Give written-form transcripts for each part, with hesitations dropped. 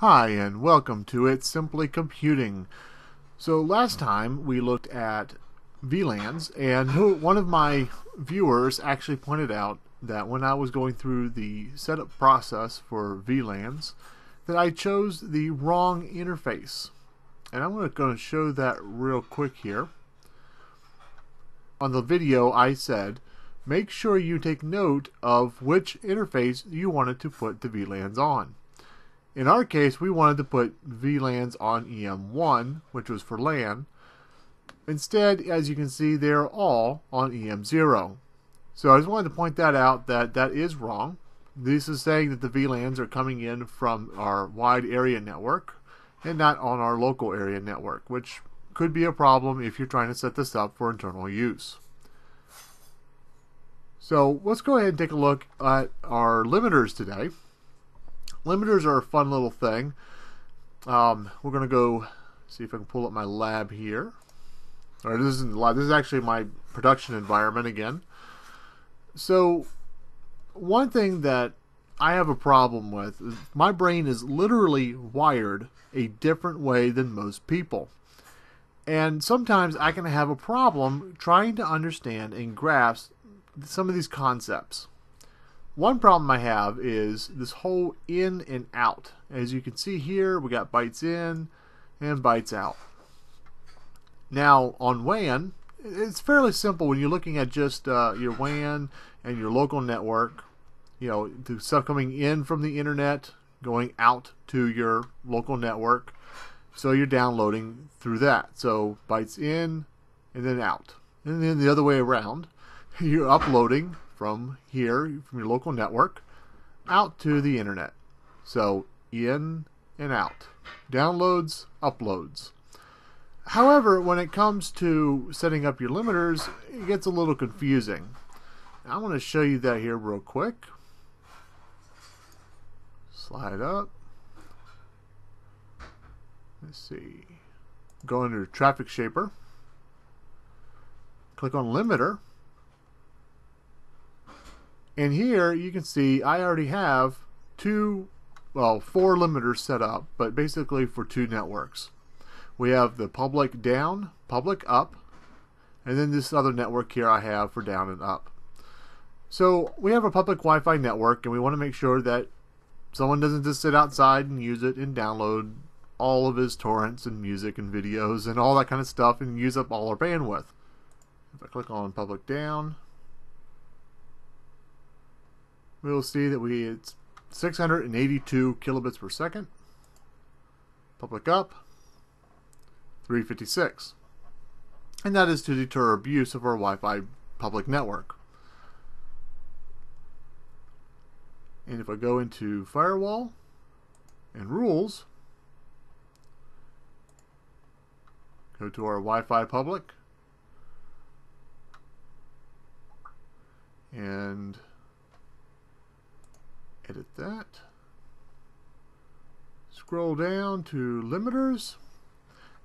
Hi, and welcome to It's Simply Computing. So last time we looked at VLANs, and one of my viewers actually pointed out that when I was going through the setup process for VLANs, that I chose the wrong interface. And I'm going to show that real quick here. On the video I said, make sure you take note of which interface you wanted to put the VLANs on. In our case, we wanted to put VLANs on EM1, which was for LAN. Instead, as you can see, they're all on EM0. So I just wanted to point that out, that is wrong. This is saying that the VLANs are coming in from our wide area network and not on our local area network, which could be a problem if you're trying to set this up for internal use. So let's go ahead and take a look at our limiters today. Limiters are a fun little thing. We're going to go see if I can pull up my lab here. Or this isn't the lab. This is actually my production environment again. So one thing that I have a problem with is my brain is literally wired a different way than most people. And sometimes I can have a problem trying to understand and grasp some of these concepts. One problem I have is this whole in and out. As you can see here, we got bytes in and bytes out. Now on WAN, it's fairly simple when you're looking at just your WAN and your local network. You know, the stuff coming in from the internet, going out to your local network. So you're downloading through that. So bytes in and then out. And then the other way around, you're uploading from here, from your local network, out to the internet. So in and out. Downloads, uploads. However, when it comes to setting up your limiters, it gets a little confusing. I want to show you that here real quick. Slide up. Let's see. Go under Traffic Shaper. Click on Limiter. And here you can see I already have four limiters set up, but basically for two networks. We have the public down, public up, and then this other network here I have for down and up. So we have a public Wi-Fi network, and we want to make sure that someone doesn't just sit outside and use it and download all of his torrents and music and videos and all that kind of stuff and use up all our bandwidth. If I click on public down, we'll see that it's 682 kilobits per second. Public up, 356. And that is to deter abuse of our Wi-Fi public network. And if I go into firewall and rules, go to our Wi-Fi public, and edit that. Scroll down to limiters,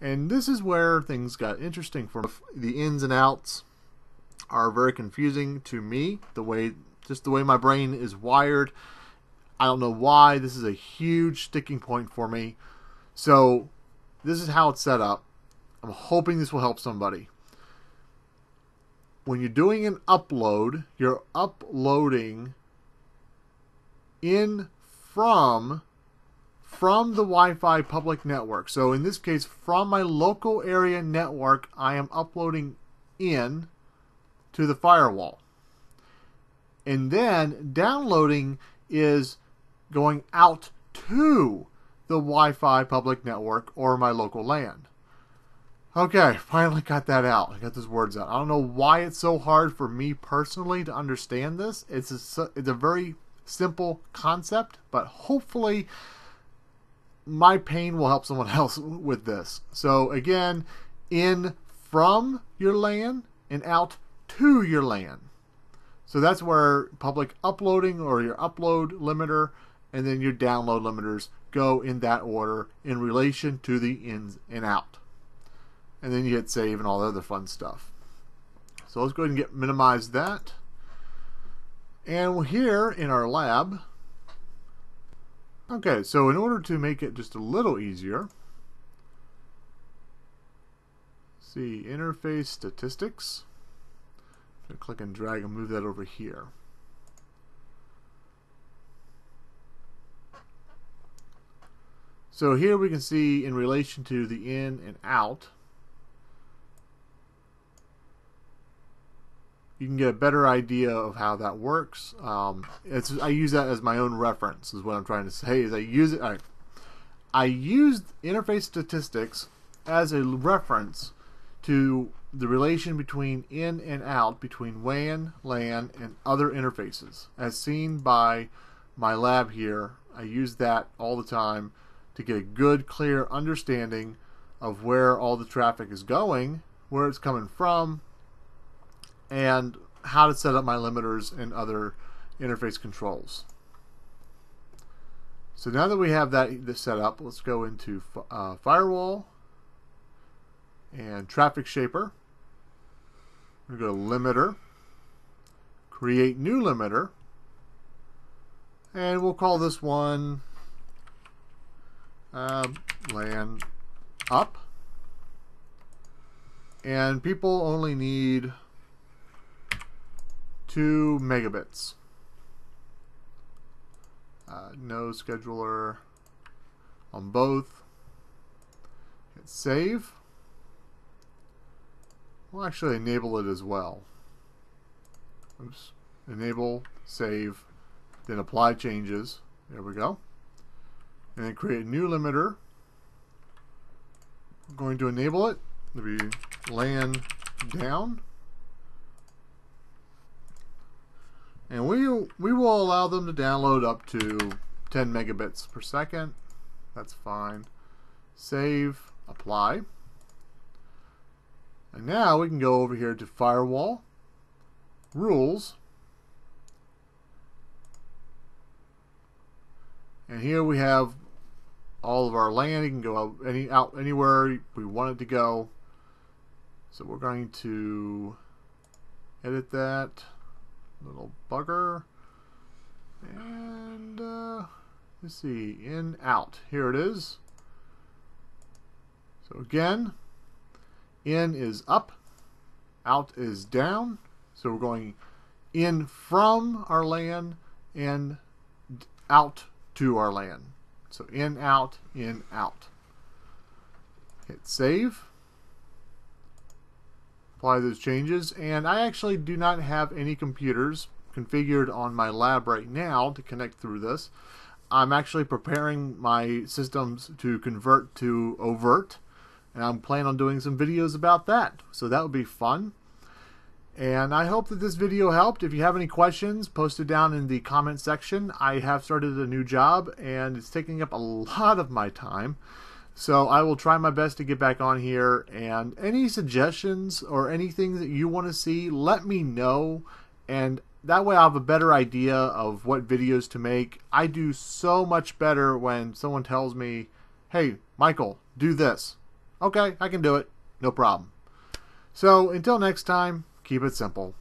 and this is where things got interesting for me. The ins and outs are very confusing to me, just the way my brain is wired. I don't know why. This is a huge sticking point for me. So this is how it's set up. I'm hoping this will help somebody. When you're doing an upload, you're uploading in from the Wi-Fi public network. So in this case, from my local area network, I am uploading in to the firewall. And then downloading is going out to the Wi-Fi public network or my local LAN. Okay, finally got that out. I got those words out. I don't know why it's so hard for me personally to understand this. It's a very simple concept, but hopefully my pain will help someone else with this. So again, in from your LAN and out to your LAN. So that's where public uploading or your upload limiter and then your download limiters go in that order in relation to the ins and out. And then you hit save and all the other fun stuff. So let's go ahead and minimize that. And here in our lab, Okay, so in order to make it just a little easier, see interface statistics. I'm going to click and drag and move that over here. So here we can see in relation to the in and out, you can get a better idea of how that works. I use that as my own reference, is what I'm trying to say. Is I used interface statistics as a reference to the relation between in and out, between WAN, LAN, and other interfaces. As seen by my lab here, I use that all the time to get a good, clear understanding of where all the traffic is going, where it's coming from, and how to set up my limiters and other interface controls. So now that we have that set up, let's go into Firewall and Traffic Shaper. We go to Limiter, Create New Limiter, and we'll call this one LAN Up. And people only need 2 megabits. No scheduler on both. Hit save. We'll actually enable it as well. Oops. Enable, save, then apply changes. There we go. And then create a new limiter. I'm going to enable it. It'll be LAN down. And we will allow them to download up to 10 megabits per second. That's fine. Save, apply. And now we can go over here to Firewall, Rules. And here we have all of our LAN. You can go out, anywhere we want it to go. So we're going to edit that little bugger, and let's see, in, out, here it is. So again, in is up, out is down, so we're going in from our LAN and out to our LAN. So in, out, in, out. Hit save. Apply those changes, and I actually do not have any computers configured on my lab right now to connect through this. I'm actually preparing my systems to convert to Ovirt, and I'm planning on doing some videos about that, so that would be fun. And I hope that this video helped. If you have any questions, post it down in the comment section. I have started a new job and it's taking up a lot of my time. So I will try my best to get back on here, and any suggestions or anything that you want to see, let me know, and that way I'll have a better idea of what videos to make. I do so much better when someone tells me, hey, Michael, do this. Okay, I can do it. No problem. So until next time, keep it simple.